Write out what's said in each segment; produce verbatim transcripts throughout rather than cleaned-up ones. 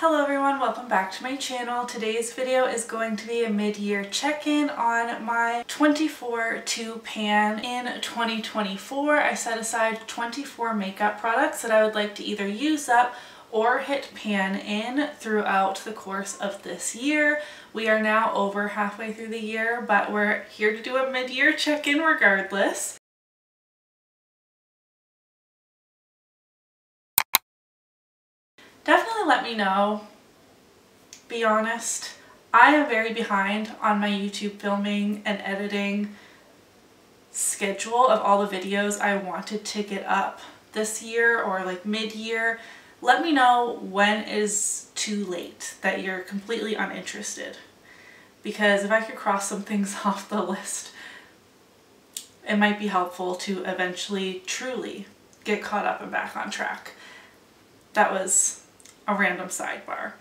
Hello everyone, welcome back to my channel. Today's video is going to be a mid-year check-in on my twenty-four to pan. In twenty twenty-four, I set aside twenty-four makeup products that I would like to either use up or hit pan in throughout the course of this year. We are now over halfway through the year, but we're here to do a mid-year check-in regardless. Definitely let me know, be honest. I am very behind on my YouTube filming and editing schedule of all the videos I wanted to get up this year or like mid-year. Let me know when it is too late that you're completely uninterested, because if I could cross some things off the list, it might be helpful to eventually truly get caught up and back on track. That was a random sidebar.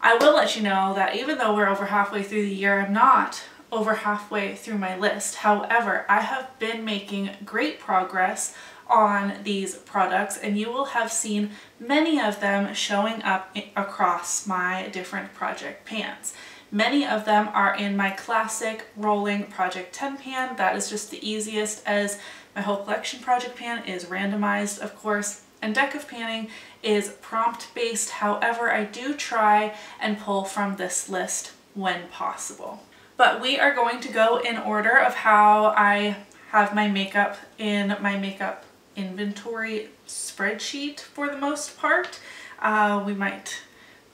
I will let you know that even though we're over halfway through the year, I'm not over halfway through my list. However, I have been making great progress on these products, and you will have seen many of them showing up across my different project pans. Many of them are in my classic rolling project ten pan. That is just the easiest, as my whole collection project pan is randomized, of course. And deck of panning is prompt based, however I do try and pull from this list when possible. But we are going to go in order of how I have my makeup in my makeup inventory spreadsheet for the most part. Uh, we might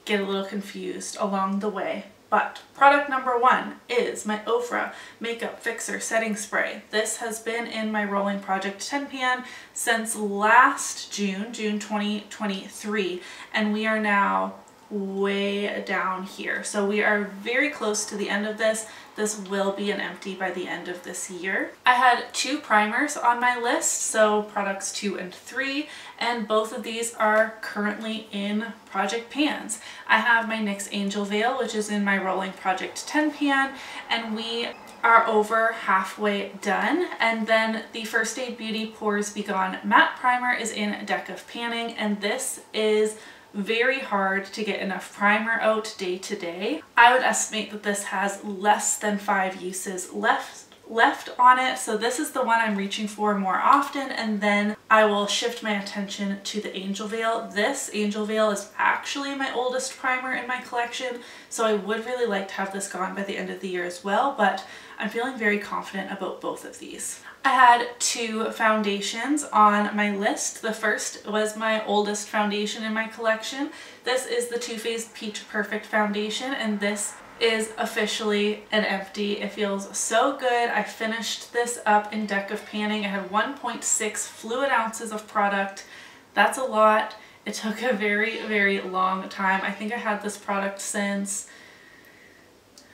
get a little confused along the way. But product number one is my Ofra Makeup Fixer Setting Spray. This has been in my rolling project ten pan since last June, June twenty twenty-three, and we are now way down here. So we are very close to the end of this. This will be an empty by the end of this year. I had two primers on my list, so products two and three, and both of these are currently in project pans. I have my NYX Angel Veil, which is in my rolling project ten pan, and we are over halfway done. And then the First Aid Beauty Pores Be Gone Matte Primer is in Deck of Panning, and this is very hard to get enough primer out day to day. I would estimate that this has less than five uses left left on it, so this is the one I'm reaching for more often, and then I will shift my attention to the Angel Veil. This Angel Veil is actually my oldest primer in my collection, so I would really like to have this gone by the end of the year as well, but I'm feeling very confident about both of these. I had two foundations on my list. The first was my oldest foundation in my collection. This is the Too Faced Peach Perfect Foundation, and this is officially an empty. It feels so good. I finished this up in Deck of Panning. I had one point six fluid ounces of product. That's a lot. It took a very, very long time. I think I had this product since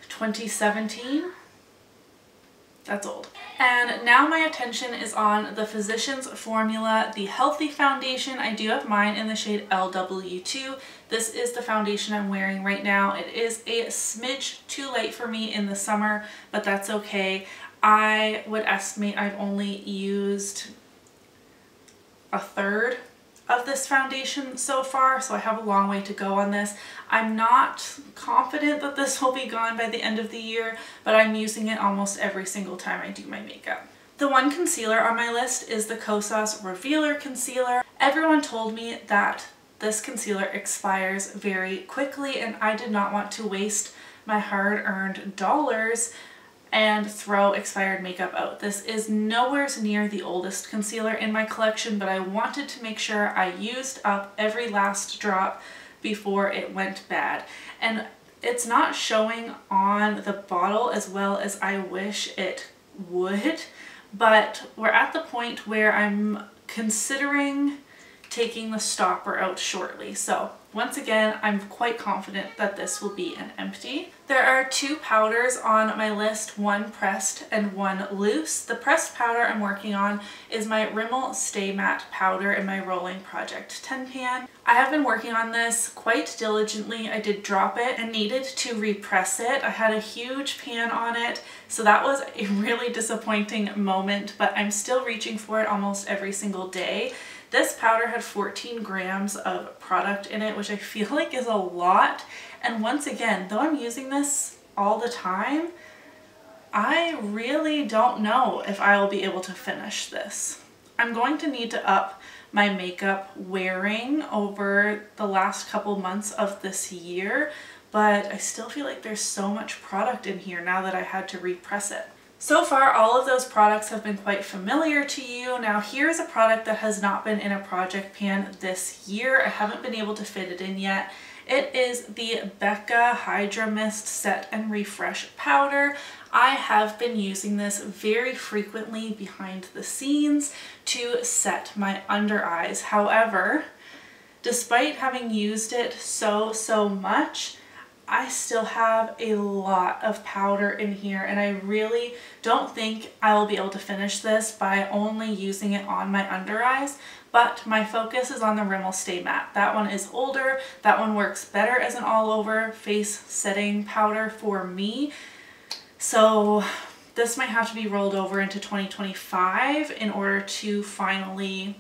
twenty seventeen. That's old. And now my attention is on the Physician's Formula, the Healthy Foundation. I do have mine in the shade L W two. This is the foundation I'm wearing right now. It is a smidge too light for me in the summer, but that's okay. I would estimate I've only used a third of this foundation so far, so I have a long way to go on this. I'm not confident that this will be gone by the end of the year, but I'm using it almost every single time I do my makeup. The one concealer on my list is the Kosas Revealer Concealer. Everyone told me that this concealer expires very quickly, and I did not want to waste my hard-earned dollars and throw expired makeup out. This is nowhere near the oldest concealer in my collection, but I wanted to make sure I used up every last drop before it went bad. And it's not showing on the bottle as well as I wish it would, but we're at the point where I'm considering taking the stopper out shortly. So once again, I'm quite confident that this will be an empty. There are two powders on my list, one pressed and one loose. The pressed powder I'm working on is my Rimmel Stay Matte Powder in my rolling project ten pan. I have been working on this quite diligently. I did drop it and needed to repress it. I had a huge pan on it, so that was a really disappointing moment, but I'm still reaching for it almost every single day. This powder had fourteen grams of product in it, which I feel like is a lot. And once again, though I'm using this all the time, I really don't know if I will be able to finish this. I'm going to need to up my makeup wearing over the last couple months of this year, but I still feel like there's so much product in here now that I had to repress it. So far, all of those products have been quite familiar to you. Now here's a product that has not been in a project pan this year. I haven't been able to fit it in yet. It is the Becca Hydra Mist Set and Refresh Powder. I have been using this very frequently behind the scenes to set my under eyes. However, despite having used it so, so much, I still have a lot of powder in here, and I really don't think I will be able to finish this by only using it on my under eyes. But my focus is on the Rimmel Stay Matte. That one is older. That one works better as an all-over face setting powder for me. So this might have to be rolled over into twenty twenty-five in order to finally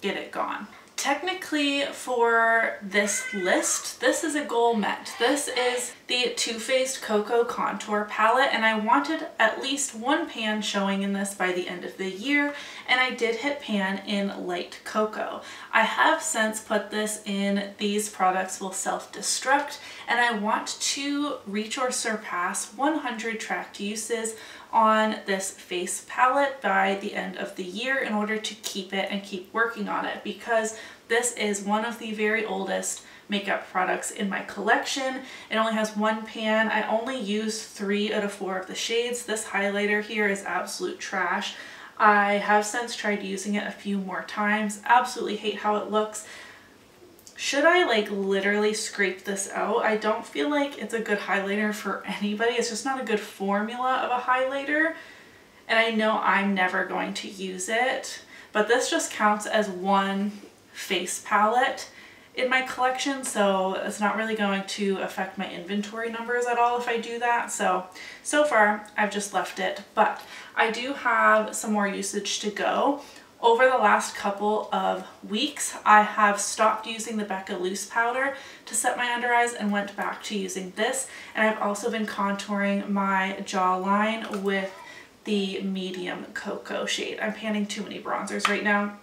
get it gone. Technically, for this list, this is a goal met. This is the Too Faced Cocoa Contour Palette, and I wanted at least one pan showing in this by the end of the year, and I did hit pan in Light Cocoa. I have since put this in These Products Will Self-Destruct, and I want to reach or surpass one hundred tracked uses on this face palette by the end of the year in order to keep it and keep working on it, because this is one of the very oldest makeup products in my collection. It only has one pan. I only use three out of four of the shades. This highlighter here is absolute trash. I have since tried using it a few more times. Absolutely hate how it looks. Should I like literally scrape this out? I don't feel like it's a good highlighter for anybody. It's just not a good formula of a highlighter. And I know I'm never going to use it, but this just counts as one face palette in my collection. So it's not really going to affect my inventory numbers at all if I do that. So, so far I've just left it, but I do have some more usage to go. Over the last couple of weeks, I have stopped using the Becca Loose Powder to set my under eyes and went back to using this. And I've also been contouring my jawline with the medium cocoa shade. I'm panning too many bronzers right now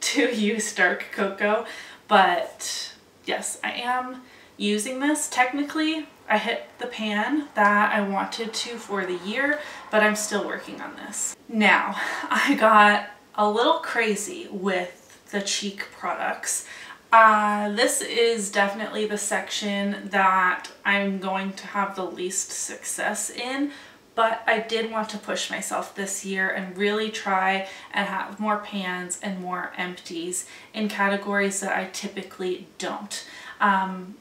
to use dark cocoa, but yes, I am using this. Technically, I hit the pan that I wanted to for the year, but I'm still working on this. Now, I got a little crazy with the cheek products. Uh, this is definitely the section that I'm going to have the least success in, but I did want to push myself this year and really try and have more pans and more empties in categories that I typically don't. Um,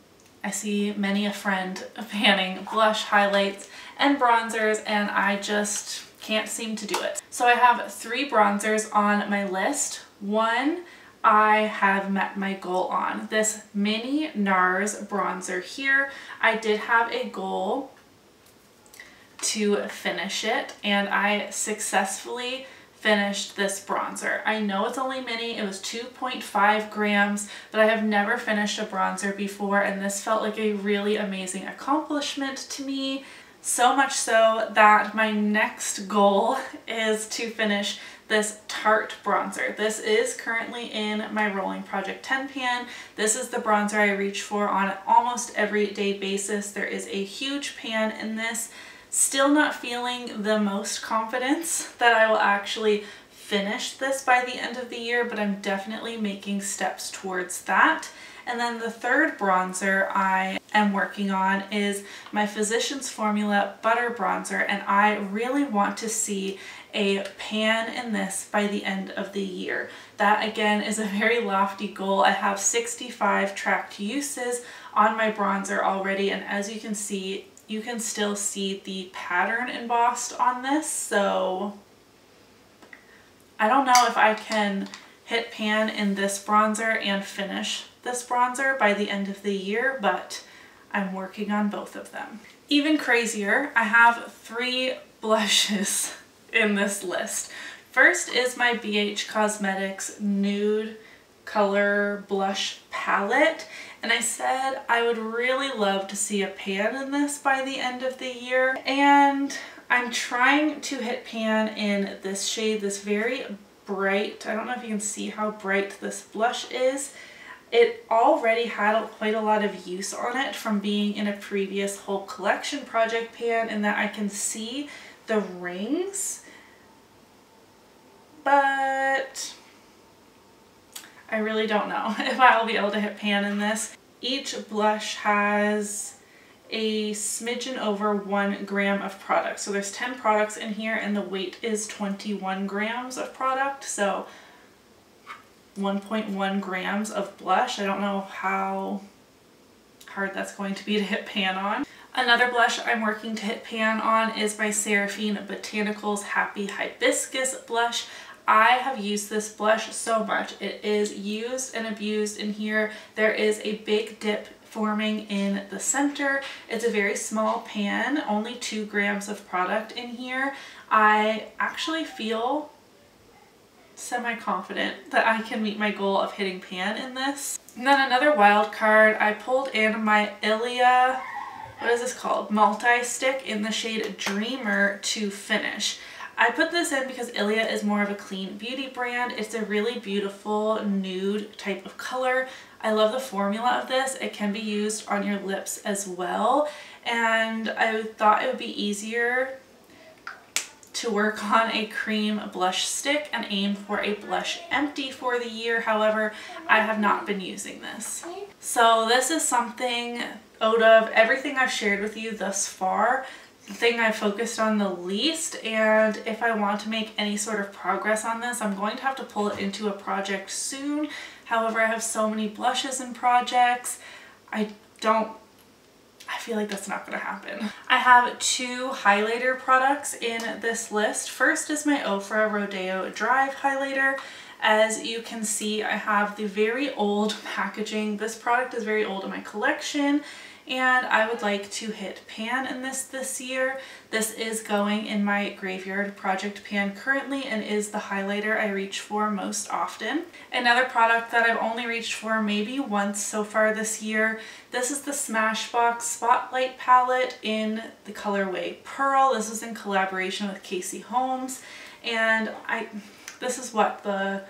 I see many a friend panning blush, highlights, and bronzers, and I just can't seem to do it. So I have three bronzers on my list. One I have met my goal on. This mini NARS bronzer here, I did have a goal to finish it, and I successfully finished this bronzer. I know it's only mini, it was two point five grams, but I have never finished a bronzer before, and this felt like a really amazing accomplishment to me. So much so that my next goal is to finish this Tarte bronzer. This is currently in my Rolling Project ten pan. This is the bronzer I reach for on an almost everyday basis. There is a huge pan in this. Still not feeling the most confidence that I will actually finish this by the end of the year, but I'm definitely making steps towards that. And then the third bronzer I am working on is my Physician's Formula Butter Bronzer, and I really want to see a pan in this by the end of the year. That again is a very lofty goal. I have sixty-five tracked uses on my bronzer already, and as you can see, you can still see the pattern embossed on this, so I don't know if I can hit pan in this bronzer and finish this bronzer by the end of the year, but I'm working on both of them. Even crazier, I have three blushes in this list. First is my B H Cosmetics Nude Color Blush Palette, and I said I would really love to see a pan in this by the end of the year, and I'm trying to hit pan in this shade, this very bright, I don't know if you can see how bright this blush is. It already had quite a lot of use on it from being in a previous whole collection project pan, in that I can see the rings, but I really don't know if I'll be able to hit pan in this. Each blush has a smidgen over one gram of product. So there's ten products in here and the weight is twenty-one grams of product. So one point one grams of blush. I don't know how hard that's going to be to hit pan on. Another blush I'm working to hit pan on is my Seraphine Botanicals Happy Hibiscus blush. I have used this blush so much. It is used and abused in here. There is a big dip forming in the center. It's a very small pan, only two grams of product in here. I actually feel semi-confident that I can meet my goal of hitting pan in this. And then another wild card, I pulled in my Ilia, what is this called? Multi-stick in the shade Dreamer to finish. I put this in because Ilia is more of a clean beauty brand. It's a really beautiful nude type of color. I love the formula of this. It can be used on your lips as well. And I thought it would be easier to work on a cream blush stick and aim for a blush empty for the year. However, I have not been using this. So this is something out of everything I've shared with you thus far, the thing I focused on the least, and if I want to make any sort of progress on this, I'm going to have to pull it into a project soon. However, I have so many blushes and projects, I don't, I feel like that's not going to happen. I have two highlighter products in this list. First is my Ofra Rodeo Drive highlighter. As you can see, I have the very old packaging. This product is very old in my collection, and I would like to hit pan in this this year. This is going in my Graveyard Project pan currently and is the highlighter I reach for most often. Another product that I've only reached for maybe once so far this year, this is the Smashbox Spotlight palette in the colorway Pearl. This is in collaboration with Casey Holmes, and I this is what the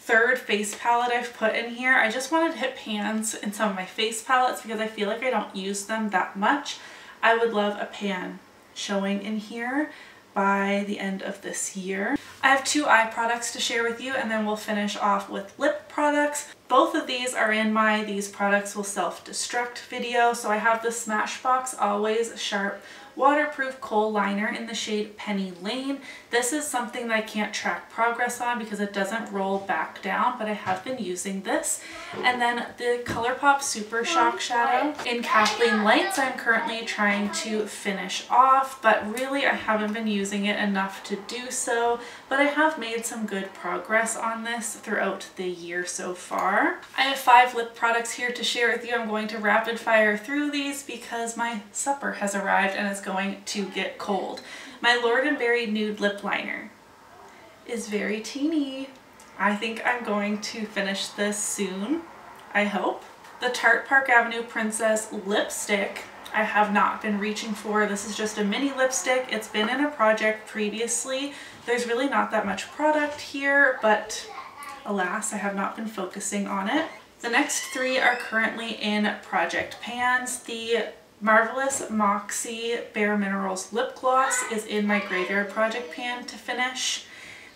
third face palette I've put in here. I just wanted to hit pans in some of my face palettes because I feel like I don't use them that much. I would love a pan showing in here by the end of this year. I have two eye products to share with you, and then we'll finish off with lip products. Both of these are in my These Products Will Self-Destruct video. So I have the Smashbox Always Sharp Waterproof Kohl Liner in the shade Penny Lane. This is something that I can't track progress on because it doesn't roll back down, but I have been using this. And then the ColourPop Super Shock Shadow in Kathleen Lights I'm currently trying to finish off, but really I haven't been using it enough to do so, but I have made some good progress on this throughout the year so far. I have five lip products here to share with you. I'm going to rapid fire through these because my supper has arrived and it's going to get cold. My Lord and Berry Nude Lip Liner is very teeny. I think I'm going to finish this soon, I hope. The Tarte Park Avenue Princess Lipstick I have not been reaching for. This is just a mini lipstick. It's been in a project previously. There's really not that much product here, but alas, I have not been focusing on it. The next three are currently in project pans. The Marvelous Moxie Bare Minerals Lip Gloss is in my Graveyard Project pan to finish.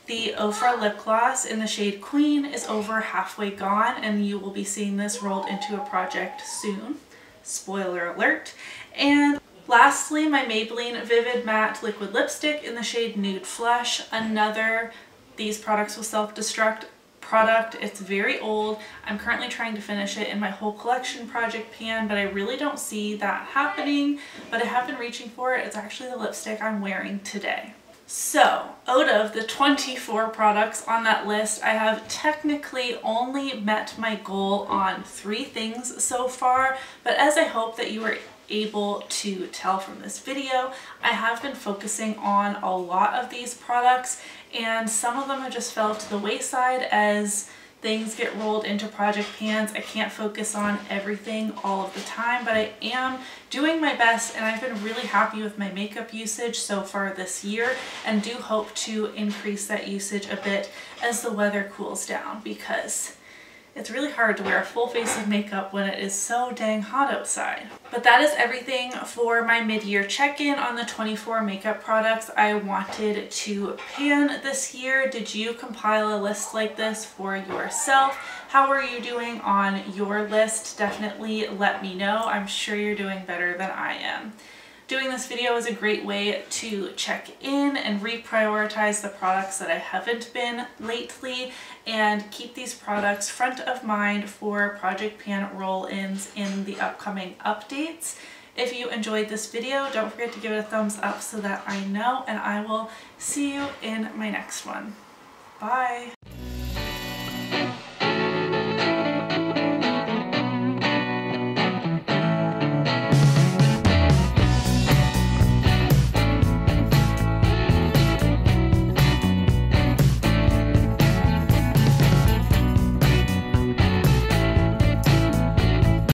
The Ofra Lip Gloss in the shade Queen is over halfway gone, and you will be seeing this rolled into a project soon. Spoiler alert. And lastly, my Maybelline Vivid Matte Liquid Lipstick in the shade Nude Flesh. Another These Products Will Self-Destruct product. It's very old. I'm currently trying to finish it in my whole collection project pan, but I really don't see that happening, but I have been reaching for it. It's actually the lipstick I'm wearing today. So out of the twenty-four products on that list, I have technically only met my goal on three things so far, but as I hope that you were able to tell from this video, I have been focusing on a lot of these products, and some of them have just fell to the wayside as things get rolled into project pans. I can't focus on everything all of the time, but I am doing my best, and I've been really happy with my makeup usage so far this year and do hope to increase that usage a bit as the weather cools down, because it's really hard to wear a full face of makeup when it is so dang hot outside. But that is everything for my mid-year check-in on the twenty-four makeup products I wanted to pan this year. Did you compile a list like this for yourself? How are you doing on your list? Definitely let me know. I'm sure you're doing better than I am. Doing this video is a great way to check in and reprioritize the products that I haven't been lately, and keep these products front of mind for project pan roll-ins in the upcoming updates. If you enjoyed this video, don't forget to give it a thumbs up so that I know, and I will see you in my next one. Bye!